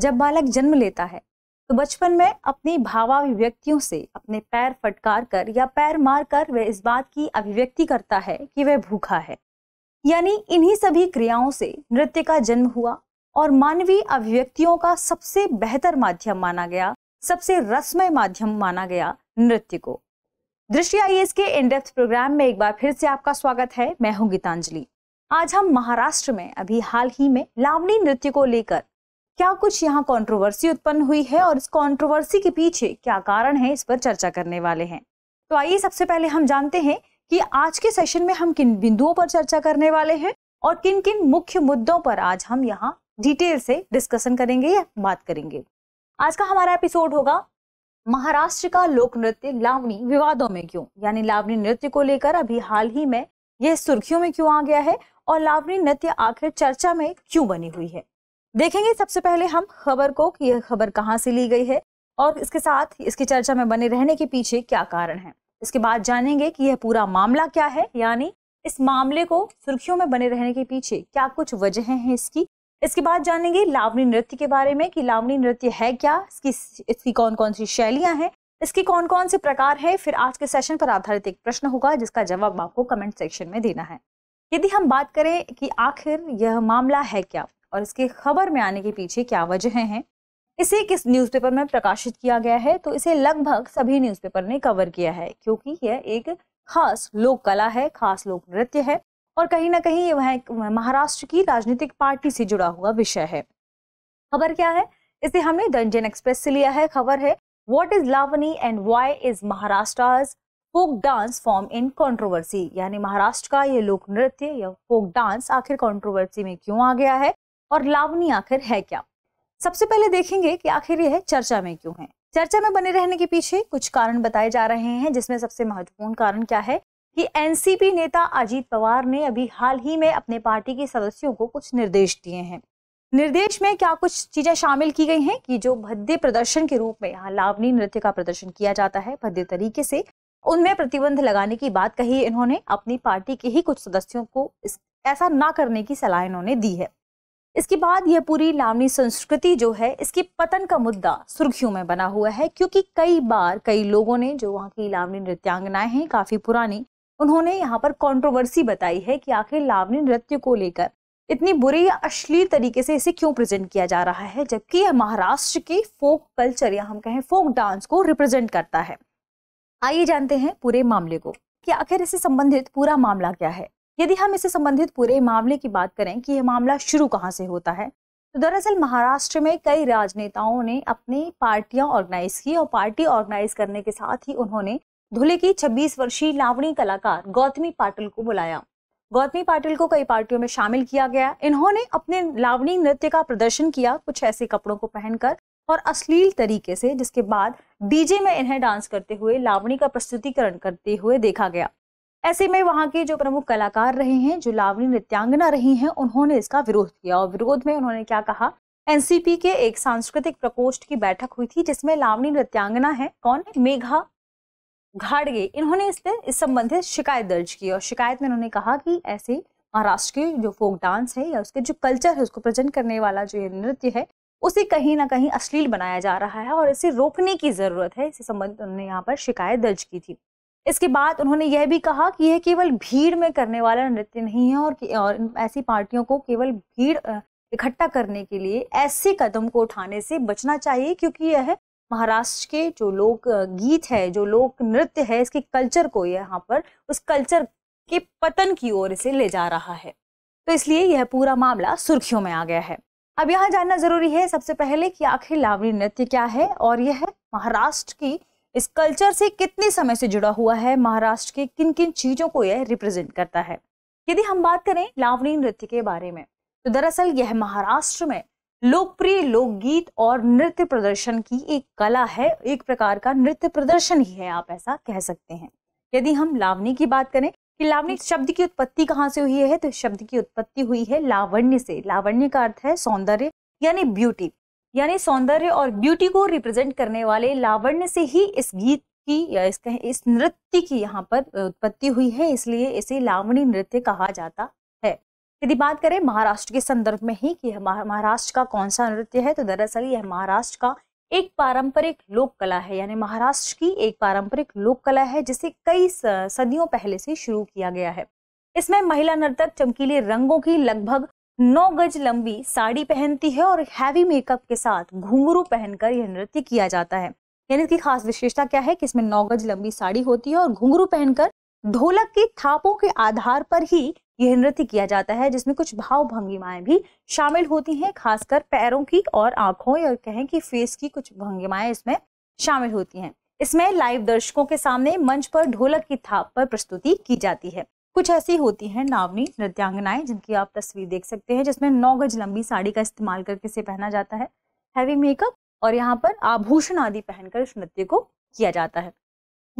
जब बालक जन्म लेता है तो बचपन में अपनी भावाभिव्यक्तियों से अपने पैर फटकार कर या पैर मार कर वह इस बात की अभिव्यक्ति करता है कि वह भूखा है। यानी इन्हीं सभी क्रियाओं से नृत्य का जन्म हुआ और मानवीय अभिव्यक्तियों का सबसे बेहतर माध्यम माना गया, सबसे रसमय माध्यम माना गया नृत्य को। दृष्टि आईएएस के इनडेप्थ प्रोग्राम में एक बार फिर से आपका स्वागत है। मैं हूं गीतांजलि। आज हम महाराष्ट्र में अभी हाल ही में लावणी नृत्य को लेकर क्या कुछ यहाँ कंट्रोवर्सी उत्पन्न हुई है और इस कंट्रोवर्सी के पीछे क्या कारण है, इस पर चर्चा करने वाले हैं। तो आइए सबसे पहले हम जानते हैं कि आज के सेशन में हम किन बिंदुओं पर चर्चा करने वाले हैं और किन किन मुख्य मुद्दों पर आज हम यहाँ डिटेल से डिस्कशन करेंगे या बात करेंगे। आज का हमारा एपिसोड होगा महाराष्ट्र का लोक नृत्य लावणी विवादों में क्यों, यानी लावणी नृत्य को लेकर अभी हाल ही में यह सुर्खियों में क्यों आ गया है और लावणी नृत्य आखिर चर्चा में क्यों बनी हुई है। देखेंगे सबसे पहले हम खबर को कि यह खबर कहाँ से ली गई है और इसके साथ इसकी चर्चा में बने रहने के पीछे क्या कारण है। इसके बाद जानेंगे कि यह पूरा मामला क्या है, यानी इस मामले को सुर्खियों में बने रहने के पीछे क्या कुछ वजहें हैं इसकी। इसके बाद जानेंगे लावणी नृत्य के बारे में कि लावणी नृत्य है क्या, इसकी कौन कौन सी शैलियाँ हैं, इसकी कौन कौन से प्रकार हैं। फिर आज के सेशन पर आधारित एक प्रश्न होगा जिसका जवाब आपको कमेंट सेक्शन में देना है। यदि हम बात करें कि आखिर यह मामला है क्या और इसके खबर में आने के पीछे क्या वजह हैं, इसे किस न्यूज़पेपर में प्रकाशित किया गया है, तो इसे लगभग सभी न्यूज़पेपर ने कवर किया है क्योंकि यह एक खास लोक कला है, खास लोक नृत्य है और कहीं ना कहीं वह महाराष्ट्र की राजनीतिक पार्टी से जुड़ा हुआ विषय है। खबर क्या है, इसे हमने द इंडियन एक्सप्रेस से लिया है। खबर है what is Lavani and why is Maharashtra's folk dance form in controversy, यानी महाराष्ट्र का ये लोक नृत्य या फोक डांस आखिर कंट्रोवर्सी में क्यों आ गया है और लावणी आखिर है क्या। सबसे पहले देखेंगे कि आखिर यह चर्चा में क्यों है। चर्चा में बने रहने के पीछे कुछ कारण बताए जा रहे हैं जिसमें सबसे महत्वपूर्ण कारण क्या है कि एनसीपी नेता अजीत पवार ने अभी हाल ही में अपने पार्टी के सदस्यों को कुछ निर्देश दिए हैं। निर्देश में क्या कुछ चीजें शामिल की गई हैं कि जो भद्दे प्रदर्शन के रूप में यहाँ लावणी नृत्य का प्रदर्शन किया जाता है भद्दे तरीके से, उनमें प्रतिबंध लगाने की बात कही। इन्होंने अपनी पार्टी के ही कुछ सदस्यों को ऐसा ना करने की सलाह इन्होंने दी है। इसके बाद यह पूरी लावणी संस्कृति जो है इसके पतन का मुद्दा सुर्खियों में बना हुआ है क्योंकि कई बार कई लोगों ने जो वहाँ की लावणी नृत्यांगनाएं हैं काफी पुरानी, उन्होंने यहाँ पर कंट्रोवर्सी बताई है कि आखिर लावणी नृत्य को लेकर इतनी बुरे या अश्लील तरीके से इसे क्यों प्रेजेंट किया जा रहा है, जबकि यह महाराष्ट्र के फोक कल्चर या हम कहें फोक डांस को रिप्रेजेंट करता है। आइए जानते हैं पूरे मामले को कि आखिर इससे संबंधित पूरा मामला क्या है। यदि हम इससे संबंधित पूरे मामले की बात करें कि यह मामला शुरू कहाँ से होता है, तो दरअसल महाराष्ट्र में कई राजनेताओं ने अपनी पार्टियां ऑर्गेनाइज की और पार्टी ऑर्गेनाइज करने के साथ ही उन्होंने धुले की 26 वर्षीय लावणी कलाकार गौतमी पाटिल को बुलाया। गौतमी पाटिल को कई पार्टियों में शामिल किया गया। इन्होंने अपने लावणी नृत्य का प्रदर्शन किया कुछ ऐसे कपड़ों को पहनकर और अश्लील तरीके से, जिसके बाद डीजे में इन्हें डांस करते हुए लावणी का प्रस्तुतिकरण करते हुए देखा गया। ऐसे में वहाँ के जो प्रमुख कलाकार रहे हैं, जो लावणी नृत्यांगना रही हैं, उन्होंने इसका विरोध किया और विरोध में उन्होंने क्या कहा, एनसीपी के एक सांस्कृतिक प्रकोष्ठ की बैठक हुई थी जिसमें लावणी नृत्यांगना है कौन, मेघा घाड़गे, इन्होंने इस संबंधित शिकायत दर्ज की और शिकायत में उन्होंने कहा कि ऐसे महाराष्ट्र के जो फोक डांस है या उसके जो कल्चर है उसको प्रेजेंट करने वाला जो ये नृत्य है उसे कहीं ना कहीं अश्लील बनाया जा रहा है और इसे रोकने की जरूरत है। इसी संबंधित उन्होंने यहाँ पर शिकायत दर्ज की थी। इसके बाद उन्होंने यह भी कहा कि यह केवल भीड़ में करने वाला नृत्य नहीं है और ऐसी पार्टियों को केवल भीड़ इकट्ठा करने के लिए ऐसे कदम को उठाने से बचना चाहिए क्योंकि यह महाराष्ट्र के जो लोक गीत है, जो लोक नृत्य है, इसके कल्चर को यहाँ पर उस कल्चर के पतन की ओर इसे ले जा रहा है। तो इसलिए यह पूरा मामला सुर्खियों में आ गया है। अब यहाँ जानना जरूरी है सबसे पहले कि आखिर लावणी नृत्य क्या है और यह महाराष्ट्र की इस कल्चर से कितने समय से जुड़ा हुआ है, महाराष्ट्र के किन किन चीजों को यह रिप्रेजेंट करता है। यदि हम बात करें लावणी नृत्य के बारे में तो दरअसल यह महाराष्ट्र में लोकप्रिय लोकगीत और नृत्य प्रदर्शन की एक कला है, एक प्रकार का नृत्य प्रदर्शन ही है, आप ऐसा कह सकते हैं। यदि हम लावणी की बात करें कि लावणी शब्द की उत्पत्ति कहाँ से हुई है, तो शब्द की उत्पत्ति हुई है लावण्य से। लावण्य का अर्थ है सौंदर्य यानी ब्यूटी, यानी सौंदर्य और ब्यूटी को रिप्रेजेंट करने वाले लावण्य से ही इस गीत की या इस नृत्य की यहाँ पर उत्पत्ति हुई है, इसलिए इसे लावणी नृत्य कहा जाता है। यदि बात करें महाराष्ट्र के संदर्भ में ही कि महाराष्ट्र का कौन सा नृत्य है, तो दरअसल यह महाराष्ट्र का एक पारंपरिक लोक कला है, यानी महाराष्ट्र की एक पारंपरिक लोक कला है जिसे कई सदियों पहले से शुरू किया गया है। इसमें महिला नर्तक चमकीले रंगों की लगभग 9 गज लंबी साड़ी पहनती है और हैवी मेकअप के साथ घुंघरू पहनकर यह नृत्य किया जाता है। यानी इसकी खास विशेषता क्या है कि इसमें 9 गज लंबी साड़ी होती है और घुंघरू पहनकर ढोलक की थापों के आधार पर ही यह नृत्य किया जाता है, जिसमें कुछ भाव भंगिमाएं भी शामिल होती हैं, खासकर पैरों की और आंखों या कहें कि फेस की कुछ भंगिमाएं इसमें शामिल होती हैं। इसमें लाइव दर्शकों के सामने मंच पर ढोलक की थाप पर प्रस्तुति की जाती है। कुछ ऐसी होती हैं नावनी नृत्यांगनाएं जिनकी आप तस्वीर देख सकते हैं, जिसमें 9 गज लंबी साड़ी का इस्तेमाल करके इसे पहना जाता है, हैवी मेकअप और यहाँ पर आभूषण आदि पहनकर इस नृत्य को किया जाता है।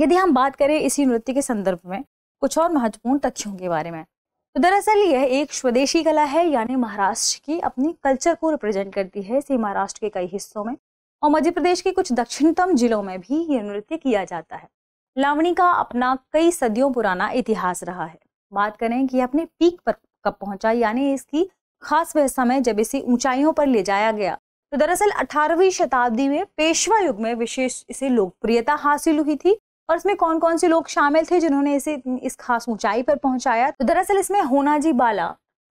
यदि हम बात करें इसी नृत्य के संदर्भ में कुछ और महत्वपूर्ण तथ्यों के बारे में, तो दरअसल यह एक स्वदेशी कला है, यानी महाराष्ट्र की अपनी कल्चर को रिप्रेजेंट करती है। इसे महाराष्ट्र के कई हिस्सों में और मध्य प्रदेश के कुछ दक्षिणतम जिलों में भी यह नृत्य किया जाता है। लावणी का अपना कई सदियों पुराना इतिहास रहा है। बात करें कि अपने पीक पर कब पहुंचा, यानी इसकी खास वह समय जब इसे ऊंचाइयों पर ले जाया गया, तो दरअसल 18वीं शताब्दी में पेशवा युग में विशेष इसे लोकप्रियता हासिल हुई थी। और इसमें कौन कौन से लोग शामिल थे जिन्होंने इसे इस खास ऊंचाई पर पहुंचाया, तो दरअसल इसमें होनाजी बाला,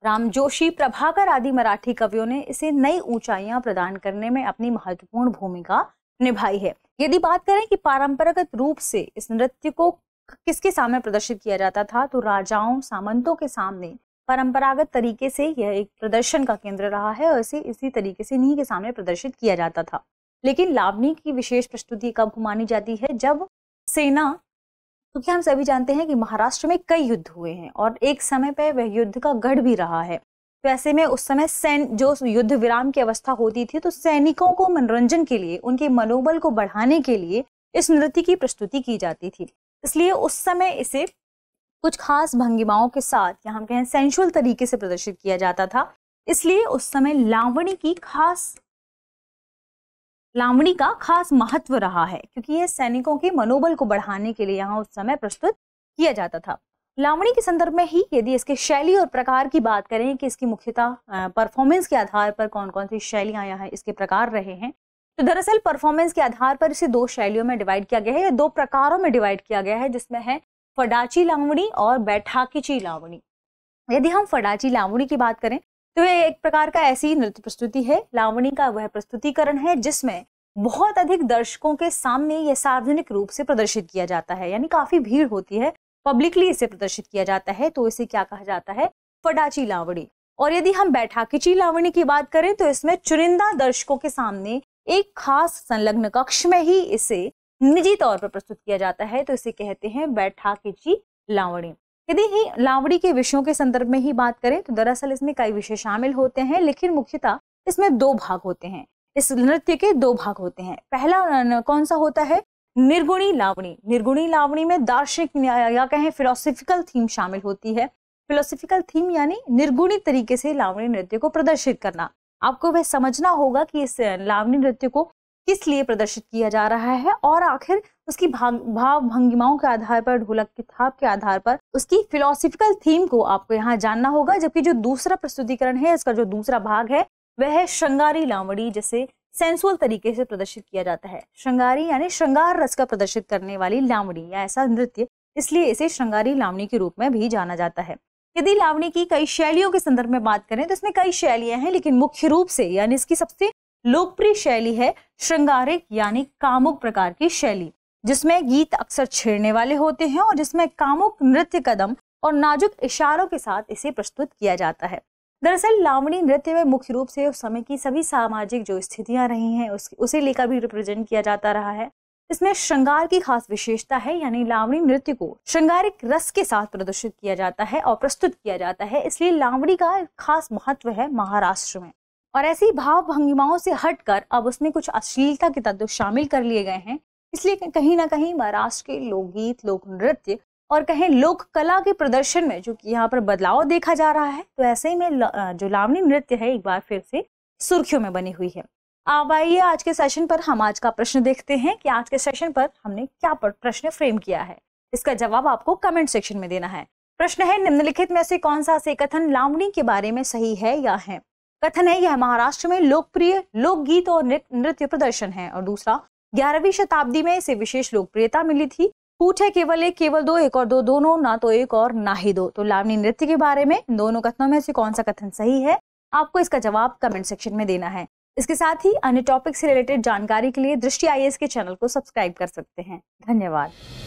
राम जोशी, प्रभाकर आदि मराठी कवियों ने इसे नई ऊंचाइयां प्रदान करने में अपनी महत्वपूर्ण भूमिका निभाई है। यदि बात करें कि पारंपरिक रूप से इस नृत्य को किसके सामने प्रदर्शित किया जाता था, तो राजाओं सामंतों के सामने परंपरागत तरीके से यह एक प्रदर्शन का केंद्र रहा है और इसे इसी तरीके से इन्हीं के सामने प्रदर्शित किया जाता था। लेकिन लावनी की विशेष प्रस्तुति कब मानी जाती है, जब सेना, क्योंकि हम सभी जानते हैं कि महाराष्ट्र में कई युद्ध हुए हैं और एक समय पर वह युद्ध का गढ़ भी रहा है, तो ऐसे में उस समय जो युद्ध विराम की अवस्था होती थी, तो सैनिकों को मनोरंजन के लिए, उनके मनोबल को बढ़ाने के लिए इस नृत्य की प्रस्तुति की जाती थी। इसलिए उस समय इसे कुछ खास भंगिमाओं के साथ या हम कहें सेंशुअल तरीके से प्रदर्शित किया जाता था। इसलिए उस समय लावणी का खास महत्व रहा है, क्योंकि यह सैनिकों के मनोबल को बढ़ाने के लिए यहाँ उस समय प्रस्तुत किया जाता था। लावणी के संदर्भ में ही यदि इसके शैली और प्रकार की बात करें कि इसकी मुख्यतः परफॉर्मेंस के आधार पर कौन कौन सी शैलियाँ यहाँ इसके प्रकार रहे हैं, तो दरअसल परफॉर्मेंस के आधार पर इसे 2 शैलियों में डिवाइड किया गया है या 2 प्रकारों में डिवाइड किया गया है, जिसमें है फडाची लावणी और बैठाकीची लावणी। यदि हम फडाची लावणी की बात करें तो यह एक प्रकार का ऐसी नृत्य प्रस्तुति है। लावणी का वह प्रस्तुतिकरण है जिसमें बहुत अधिक दर्शकों के सामने यह सार्वजनिक रूप से प्रदर्शित किया जाता है, यानी काफी भीड़ होती है, पब्लिकली इसे प्रदर्शित किया जाता है, तो इसे क्या कहा जाता है, फडाची लावणी। और यदि हम बैठाकीची लावणी की बात करें तो इसमें चुनिंदा दर्शकों के सामने एक खास संलग्न कक्ष में ही इसे निजी तौर पर प्रस्तुत किया जाता है, तो इसे कहते हैं बैठाकीची लावणी। यदि ही लावणी के विषयों के संदर्भ में ही बात करें तो दरअसल इसमें कई विषय शामिल होते हैं, लेकिन मुख्यतः इसमें 2 भाग होते हैं। इस नृत्य के 2 भाग होते हैं। पहला कौन सा होता है, निर्गुणी लावणी। निर्गुणी लावणी में दार्शनिक या कहें फिलोसफिकल थीम शामिल होती है। फिलोसफिकल थीम यानी निर्गुणी तरीके से लावणी नृत्य को प्रदर्शित करना। आपको वह समझना होगा कि इस लावणी नृत्य को किस लिए प्रदर्शित किया जा रहा है और आखिर उसकी भाव भंगिमाओं के आधार पर, ढोलक की थाप के आधार पर उसकी फिलोसफिकल थीम को आपको यहाँ जानना होगा। जबकि जो दूसरा प्रस्तुतिकरण है, इसका जो दूसरा भाग है, वह है श्रृंगारी लावणी, जिसे सेंसुअल तरीके से प्रदर्शित किया जाता है। श्रृंगारी यानी श्रृंगार रस का प्रदर्शित करने वाली लावणी या ऐसा नृत्य, इसलिए इसे श्रृंगारी लावणी के रूप में भी जाना जाता है। यदि लावणी की कई शैलियों के संदर्भ में बात करें तो इसमें कई शैलियां हैं, लेकिन मुख्य रूप से यानी इसकी सबसे लोकप्रिय शैली है श्रृंगारिक यानी कामुक प्रकार की शैली, जिसमें गीत अक्सर छेड़ने वाले होते हैं और जिसमें कामुक नृत्य कदम और नाजुक इशारों के साथ इसे प्रस्तुत किया जाता है। दरअसल लावणी नृत्य में मुख्य रूप से उस समय की सभी सामाजिक जो स्थितियां रही हैं उसे लेकर भी रिप्रेजेंट किया जाता रहा है। इसमें श्रृंगार की खास विशेषता है, यानी लावणी नृत्य को श्रृंगारिक रस के साथ प्रदर्शित किया जाता है और प्रस्तुत किया जाता है। इसलिए लावणी का खास महत्व है महाराष्ट्र में। और ऐसी भाव भंगिमाओं से हटकर अब उसमें कुछ अश्लीलता के तत्व शामिल कर लिए गए हैं, इसलिए कहीं ना कहीं महाराष्ट्र के लोकगीत, लोक नृत्य और कहें लोक कला के प्रदर्शन में जो कि यहाँ पर बदलाव देखा जा रहा है, तो ऐसे ही में जो लावणी नृत्य है एक बार फिर से सुर्खियों में बनी हुई है। अब आइए आज के सेशन पर हम आज का प्रश्न देखते हैं कि आज के सेशन पर हमने क्या प्रश्न फ्रेम किया है। इसका जवाब आपको कमेंट सेक्शन में देना है। प्रश्न है निम्नलिखित में से कौन सा से कथन लावणी के बारे में सही है या है। कथन है यह महाराष्ट्र में लोकप्रिय लोकगीत और नृत्य प्रदर्शन है और दूसरा 11वीं शताब्दी में इसे विशेष लोकप्रियता मिली थी। पूछ है केवल एक, केवल दो, एक और दो, दोनों, ना तो एक और ना ही दो। तो लावणी नृत्य के बारे में दोनों कथनों में से कौन सा कथन सही है, आपको इसका जवाब कमेंट सेक्शन में देना है। इसके साथ ही अन्य टॉपिक से रिलेटेड जानकारी के लिए दृष्टि IAS के चैनल को सब्सक्राइब कर सकते हैं। धन्यवाद।